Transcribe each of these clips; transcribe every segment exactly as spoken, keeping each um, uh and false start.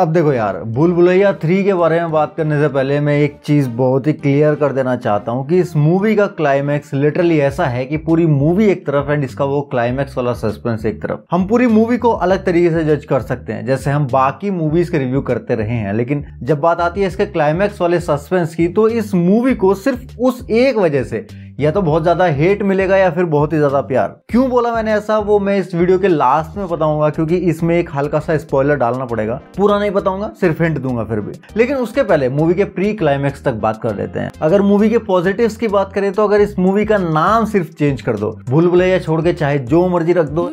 अब देखो यार, भूल भुलैया थ्री के बारे में बात करने से पहले मैं एक चीज़ बहुत ही क्लियर कर देना चाहता हूँ कि इस मूवी का क्लाइमैक्स लिटरली ऐसा है कि पूरी मूवी एक तरफ एंड इसका वो क्लाइमैक्स वाला सस्पेंस एक तरफ। हम पूरी मूवी को अलग तरीके से जज कर सकते हैं जैसे हम बाकी मूवीज के रिव्यू करते रहे हैं, लेकिन जब बात आती है इसके क्लाइमैक्स वाले सस्पेंस की तो इस मूवी को सिर्फ उस एक वजह से या तो बहुत ज्यादा हेट मिलेगा या फिर बहुत ही ज्यादा प्यार। क्यों बोला मैंने ऐसा वो मैं इस वीडियो के लास्ट में बताऊंगा, क्योंकि इसमें एक हल्का सा स्पॉइलर डालना पड़ेगा। पूरा नहीं बताऊंगा, सिर्फ हिंट दूंगा फिर भी। लेकिन उसके पहले मूवी के प्री क्लाइमैक्स तक बात कर लेते हैं। अगर मूवी के पॉजिटिव्स की बात करें तो अगर इस मूवी का नाम सिर्फ चेंज कर दो, भूल भुलैया छोड़ के चाहे जो मर्जी रख दो,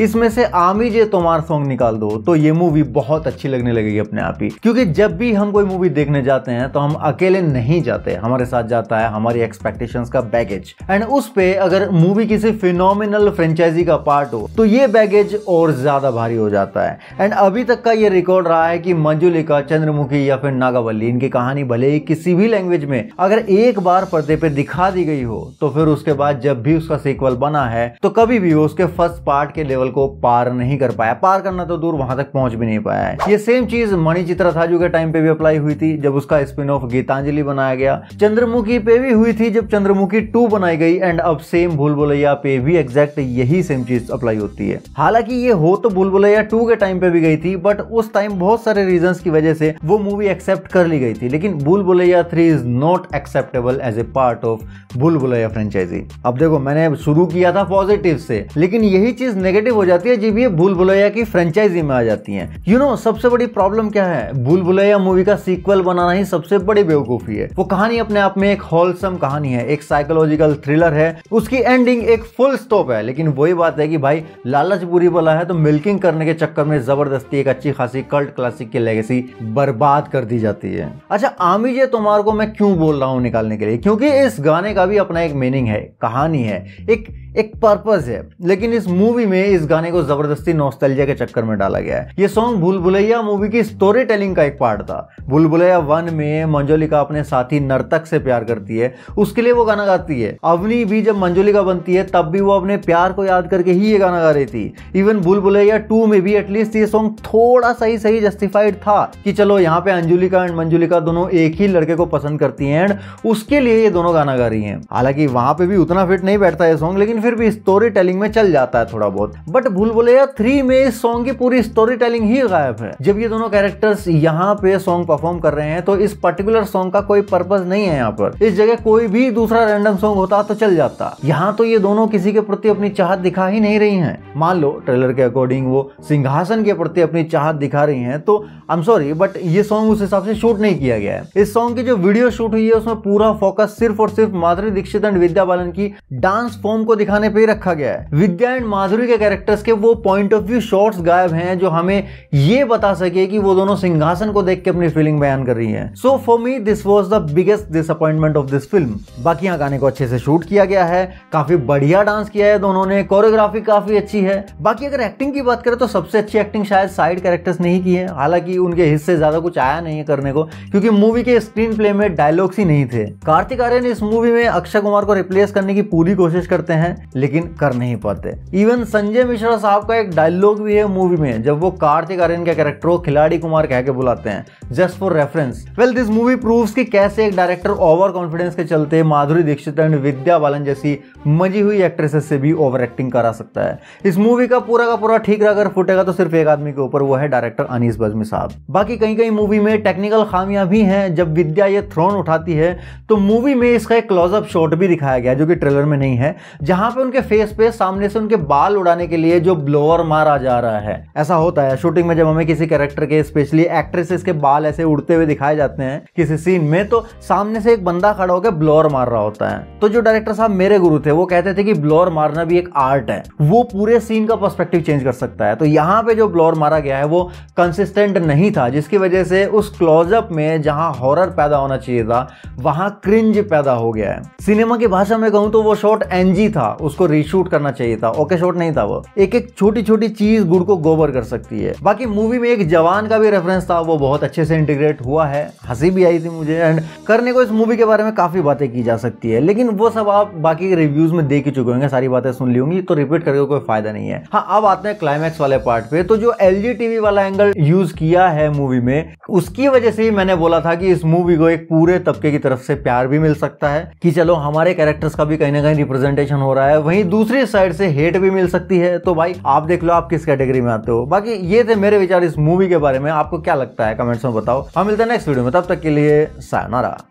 इसमें से आमिजे तोमार सॉन्ग निकाल दो, तो ये मूवी बहुत अच्छी लगने लगेगी अपने आप ही। क्योंकि जब भी हम कोई मूवी देखने जाते हैं तो हम अकेले नहीं जाते, हमारे साथ जाता है हमारी एक्सपेक्टेशंस का बैगेज, एंड उस पे अगर मूवी किसी फिनोमिनल फ्रेंचाइजी का पार्ट हो तो ये बैगेज और ज्यादा भारी हो जाता है। एंड अभी तक का ये रिकॉर्ड रहा है कि मंजुलिका, चंद्रमुखी या फिर नागावल्ली, इनकी कहानी भले ही किसी भी लैंग्वेज में अगर एक बार पर्दे पे दिखा दी गई हो तो फिर उसके बाद जब भी उसका सीक्वल बना है तो कभी भी उसके फर्स्ट पार्ट के लेवल को पार नहीं कर पाया। पार करना तो दूर, वहां तक पहुंच भी नहीं पाया है। ये सेम चीज मणिचित्र था जो के टाइम पे भी अप्लाई हुई थी जब उसका स्पिन ऑफ गीतांजलि बनाया गया। चंद्रमुखी पे भी हुई थी जब चंद्रमुखी टू बनाई गई, एंड अब सेम भूल भुलैया पे भी एग्जैक्ट यही सेम चीज अप्लाई होती है। हालांकि ये हो तो भूल भुलैया टू के टाइम पे भी गई थी, बट उस टाइम बहुत सारे रीजन की वजह से वो मूवी एक्सेप्ट कर ली गई थी, लेकिन Bhool Bhulaiyaa three is not acceptable as a part of Bhool Bhulaiyaa franchise. अब देखो, मैंने शुरू किया था पॉजिटिव से, लेकिन यही चीज नेगेटिव हो जाती है जब ये भूल भुलैया की फ्रेंचाइजी में आ जाती है। यू you नो know, सबसे बड़ी प्रॉब्लम क्या है, भूल भुलैया मूवी का सीक्वल बनाना ही सबसे बड़ी बेवकूफी है। वो कहानी अपने आप में एक होलसम कहानी है, एक साइकोलॉजिकल थ्रिलर है, उसकी एंडिंग एक फुल स्टॉप है। लेकिन वही बात है कि भाई लालच बुरी बला है, तो मिल्किंग करने के चक्कर में जबरदस्ती एक अच्छी खासी कल्ट क्लासिक की लेगेसी बर्बाद कर दी जाती है। अच्छा, आमिजे तोमार को मैं क्यों बोल रहा हूँ निकालने के लिए, क्योंकि इस गाने का भी अपना एक मीनिंग है, कहानी है, एक एक पर्पस है, लेकिन इस मूवी में इस गाने को जबरदस्ती नॉस्टैल्जिया के चक्कर में डाला गया है। ये सॉन्ग भूल भुलैया मूवी की स्टोरी टेलिंग का एक पार्ट था। भूल भुलैया वन में मंजुलिका अपने साथी नर्तक से प्यार करती है, उसके लिए वो गाना गाती है। अवनी भी जब मंजुलिका बनती है तब भी वो अपने प्यार को याद करके ही ये गाना गा रही थी। इवन भूल भुलैया टू में भी एटलीस्ट ये सॉन्ग थोड़ा सा ही सही जस्टिफाइड था कि चलो यहाँ पे अंजुलिका एंड मंजुलिका दोनों एक ही लड़के को पसंद करती है एंड उसके लिए ये दोनों गाना गा रही है। हालांकि वहां पे भी उतना फिट नहीं बैठता है सॉन्ग, लेकिन फिर भी स्टोरी टेलिंग में चल जाता है थोड़ा बहुत। बट भूल भुलैया थ्री में इस सॉन्ग की पूरी स्टोरी टेलिंग ही गायब है। जब ये दोनों कैरेक्टर्स यहाँ पे सॉन्ग परफॉर्म कर रहे हैं तो इस पर्टिकुलर सॉन्ग का कोई पर्पस नहीं है। यहाँ पर इस जगह कोई भी दूसरा रैंडम सॉन्ग होता तो चल जाता, यहाँ तो ये दोनों किसी के प्रति अपनी चाहत दिखा ही नहीं रही है। मान लो ट्रेलर के अकॉर्डिंग वो सिंहासन के प्रति अपनी चाहत दिखा रही है, तो आई एम सॉरी बट ये सॉन्ग उस हिसाब से शूट नहीं किया गया है। इस सॉन्ग की जो वीडियो शूट हुई है उसमें पूरा फोकस सिर्फ और सिर्फ माधुरी दीक्षित एंड विद्या बालन की डांस फॉर्म को दिखाने पे ही रखा गया है। विद्या एंड माधुरी के कैरेक्टर्स के वो पॉइंट ऑफ व्यू शॉट्स गायब हैं जो हमें ये बता सके कि वो दोनों सिंहासन को देख के अपनी फीलिंग बयान कर रही हैं। So for me this was the biggest disappointment of this film. बाकी यहाँ गाने को अच्छे से शूट किया गया है, काफी बढ़िया डांस किया है दोनों ने, कोरियोग्राफी काफी अच्छी है। बाकी अगर एक्टिंग की बात करें तो सबसे अच्छी एक्टिंग शायद साइड कैरेक्टर्स ने ही की है। हालांकि उनके हिस्से ज्यादा कुछ आया नहीं है करने को, क्योंकि मूवी के स्क्रीन प्ले में डायलॉग्स ही नहीं थे। कार्तिक आर्यन इस मूवी में अक्षय कुमार को रिप्लेस करने की पूरी कोशिश करते हैं लेकिन कर नहीं पाते। इवन संजय मिश्रा साहब का एक डायलॉग भी है मूवी में जब वो कार्तिक आर्यन के कैरेक्टर को खिलाड़ी कुमार कह के बुलाते हैं, just for reference. Well this movie proves कि कैसे एक डायरेक्टर ओवर कॉन्फिडेंस के चलते माधुरी दीक्षित एंड विद्या बालन जैसी मजी हुई एक्ट्रेसेस से भी ओवर एक्टिंग करा सकता है। इस मूवी का पूरा का पूरा ठीक अगर फूटेगा तो सिर्फ एक आदमी के ऊपर, वो है डायरेक्टर अनीस बज़मी साहब। बाकी कहीं कहीं मूवी में टेक्निकल खामियां भी हैं। जब विद्या ये थ्रोन उठाती है तो मूवी में इसका एक क्लोजअप शॉट भी दिखाया गया जो कि ट्रेलर में नहीं है, जहां पे उनके फेस पे सामने से उनके बाल उड़ाने के लिए जो ब्लोअर मारा जा रहा है। ऐसा होता है शूटिंग में जब हमें किसी कैरेक्टर के स्पेशली एक्ट्रेसेस के बाल ऐसे उड़ते हुए दिखाए जाते हैं किसी सीन में, तो सामने से एक बंदा खड़ा होकर ब्लोअर मार रहा होता है। तो जो डायरेक्टर साहब मेरे गुरु थे वो कहते थे कि ब्लोअर मारना भी एक आर्ट है, वो पूरे सीन का पर्सपेक्टिव चेंज कर सकता है। तो यहाँ पे जो ब्लोअर मारा गया है वो कंसिस्टेंट नहीं था, जिसकी वजह से उस क्लोजअप में जहाँ हॉरर पैदा होना चाहिए था वहां क्रिंज पैदा हो गया है। सिनेमा की भाषा में कहूँ तो वो शॉट एनजी था, उसको रीशूट करना चाहिए था। ओके शॉट नहीं था वो। एक एक छोटी छोटी चीज गुड़ को गोबर कर सकती है। बाकी मूवी में एक जवान का भी रेफरेंस था, वो बहुत अच्छे से से इंटीग्रेट हुआ है, हंसी भी आई थी मुझे, एंड करने को इस मूवी के बारे में काफ़ी बातें की जा सकती है, लेकिन वो सब आप बाकी रिव्यूज़ में देख ही चुके होंगे, सारी बातें सुन ली होंगी, तो रिपीट करके कोई फायदा नहीं है। हाँ, अब आते हैं क्लाइमैक्स वाले पार्ट पे। तो जो एलजी टीवी वाला एंगल यूज़ किया है मूवी में, उसकी वजह से ही मैंने बोला था कि इस मूवी को एक पूरे तबके की तरफ से प्यार भी मिल सकता है कि चलो हमारे कैरेक्टर्स का भी कहीं ना कहीं रिप्रेजेंटेशन हो रहा है, वहीं दूसरी साइड से हेट भी मिल सकती है। तो भाई आप देख लो आप किस कैटेगरी में आते हो। बाकी ये थे मेरे विचार इस मूवी के बारे में, आपको क्या लगता है कमेंट्स में बताओ। हम मिलते हैं नेक्स्ट वीडियो में, तब तक के लिए सायोनारा।